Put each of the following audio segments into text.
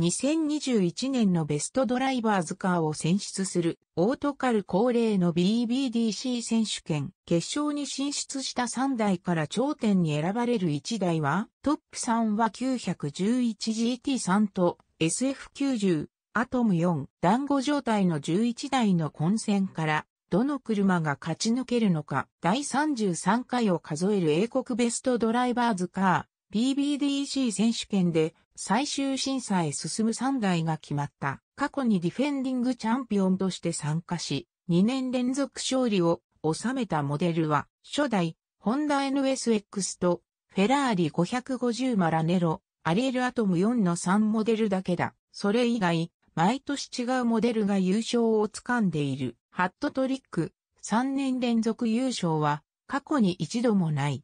2021年のベストドライバーズカーを選出するAUTOCAR恒例の BBDC 選手権。決勝に進出した3台から頂点に選ばれる1台は、トップ3は 911GT3 と SF90、アトム4、団子状態の11台の混戦から、どの車が勝ち抜けるのか。第33回を数える英国ベストドライバーズカー、BBDC 選手権で、最終審査へ進む3台が決まった。過去にディフェンディングチャンピオンとして参加し、2年連続勝利を収めたモデルは、初代、ホンダ NSX と、フェラーリ550マラネロ、アリエルアトム4の3モデルだけだ。それ以外、毎年違うモデルが優勝を掴んでいる。ハットトリック、3年連続優勝は、過去に一度もない。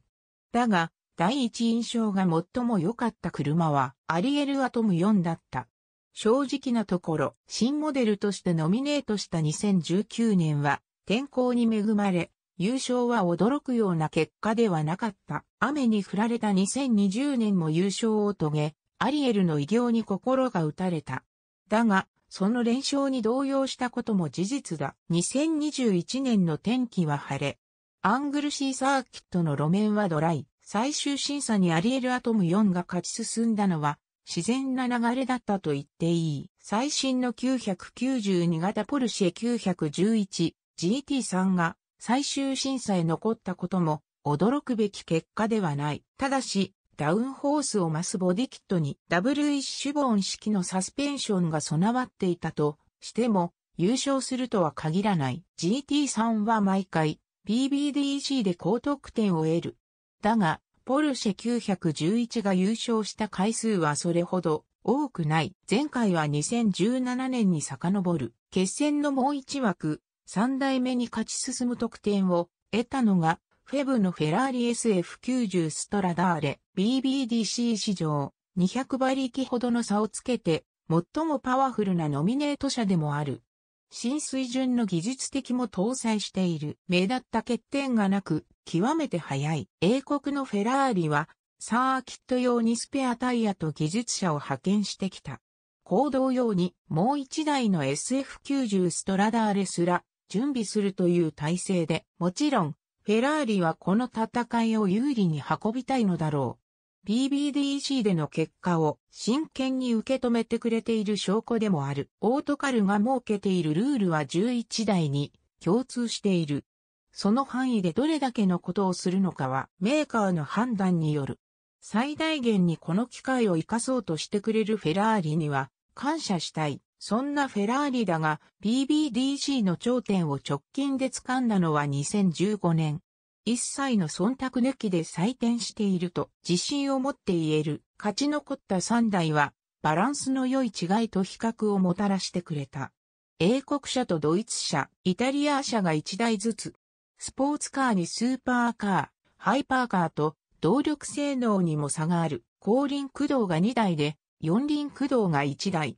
だが、第一印象が最も良かった車はアリエルアトム4だった。正直なところ、新モデルとしてノミネートした2019年は天候に恵まれ、優勝は驚くような結果ではなかった。雨に降られた2020年も優勝を遂げ、アリエルの偉業に心が打たれた。だが、その連勝に動揺したことも事実だ。2021年の天気は晴れ。アングルシーサーキットの路面はドライ。最終審査にアリエルアトム4が勝ち進んだのは自然な流れだったと言っていい。最新の992型ポルシェ 911GT3 が最終審査へ残ったことも驚くべき結果ではない。ただし、ダウンホースを増すボディキットにダブルイッシュボーン式のサスペンションが備わっていたとしても優勝するとは限らない。GT3 は毎回 BBDC で高得点を得る。だが、ポルシェ911が優勝した回数はそれほど多くない。前回は2017年に遡る。決戦のもう一枠、3代目に勝ち進む得点を得たのが、フェブのフェラーリ SF90 ストラダーレ。BBDC 史上、200馬力ほどの差をつけて、最もパワフルなノミネート車でもある。新水準の技術的も搭載している。目立った欠点がなく、極めて速い。英国のフェラーリは、サーキット用にスペアタイヤと技術者を派遣してきた。公道用にもう一台の SF90 ストラダーレすら準備するという体制で、もちろん、フェラーリはこの戦いを有利に運びたいのだろう。BBDC での結果を真剣に受け止めてくれている証拠でもある。AUTOCARが設けているルールは11台に共通している。その範囲でどれだけのことをするのかはメーカーの判断による。最大限にこの機会を生かそうとしてくれるフェラーリには感謝したい。そんなフェラーリだが BBDC の頂点を直近で掴んだのは2015年。一切の忖度抜きで採点していると自信を持って言える。勝ち残った3台はバランスの良い違いと比較をもたらしてくれた。英国車とドイツ車、イタリア車が1台ずつ。スポーツカーにスーパーカー、ハイパーカーと動力性能にも差がある。後輪駆動が2台で、4輪駆動が1台。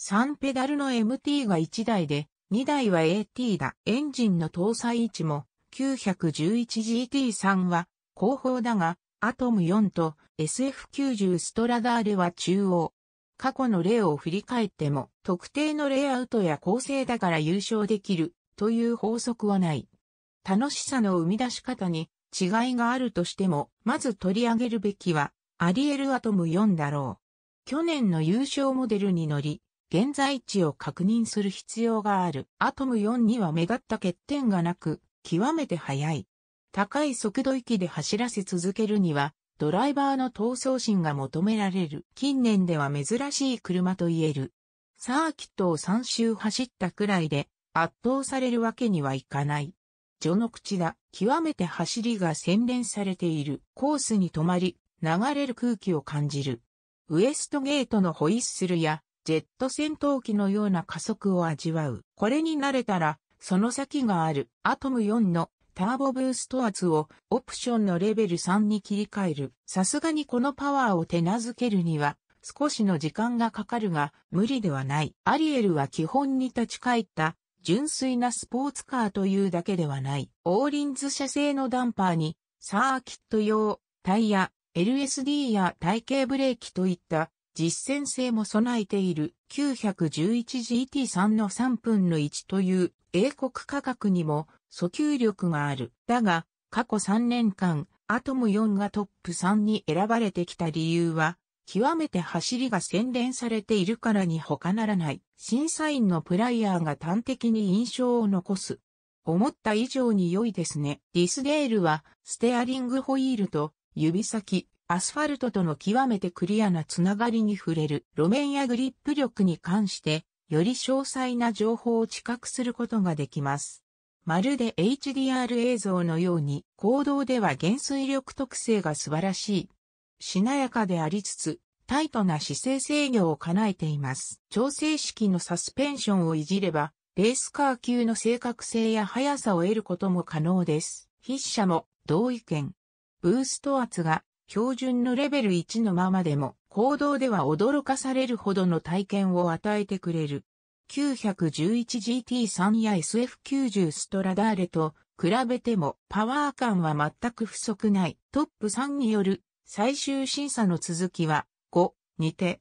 3ペダルの MT が1台で、2台は AT だ。エンジンの搭載位置も 911GT3 は後方だが、アトム4と SF90 ストラダーレは中央。過去の例を振り返っても、特定のレイアウトや構成だから優勝できるという法則はない。楽しさの生み出し方に違いがあるとしても、まず取り上げるべきは、アリエルアトム4だろう。去年の優勝モデルに乗り、現在地を確認する必要がある。アトム4には目立った欠点がなく、極めて速い。高い速度域で走らせ続けるには、ドライバーの闘争心が求められる。近年では珍しい車と言える。サーキットを3周走ったくらいで、圧倒されるわけにはいかない。序の口だ。極めて走りが洗練されている。コースに止まり、流れる空気を感じる。ウエストゲートのホイッスルや、ジェット戦闘機のような加速を味わう。これに慣れたら、その先がある。アトム4のターボブースト圧をオプションのレベル3に切り替える。さすがにこのパワーを手なずけるには、少しの時間がかかるが、無理ではない。アリエルは基本に立ち返った。純粋なスポーツカーというだけではない。オーリンズ社製のダンパーに、サーキット用、タイヤ、LSD や台形ブレーキといった実戦性も備えている 911GT3 の3分の1という英国価格にも訴求力がある。だが、過去3年間、アトム4がトップ3に選ばれてきた理由は、極めて走りが洗練されているからに他ならない。審査員のプライヤーが端的に印象を残す。思った以上に良いですね。ディスデールは、ステアリングホイールと、指先、アスファルトとの極めてクリアなつながりに触れる。路面やグリップ力に関して、より詳細な情報を知覚することができます。まるで HDR 映像のように、公道では減衰力特性が素晴らしい。しなやかでありつつ、タイトな姿勢制御を叶えています。調整式のサスペンションをいじれば、レースカー級の正確性や速さを得ることも可能です。筆者も同意見。ブースト圧が標準のレベル1のままでも、公道では驚かされるほどの体験を与えてくれる。911GT3 や SF90 ストラダーレと比べてもパワー感は全く不足ない。トップ3による最終審査の続きは5にて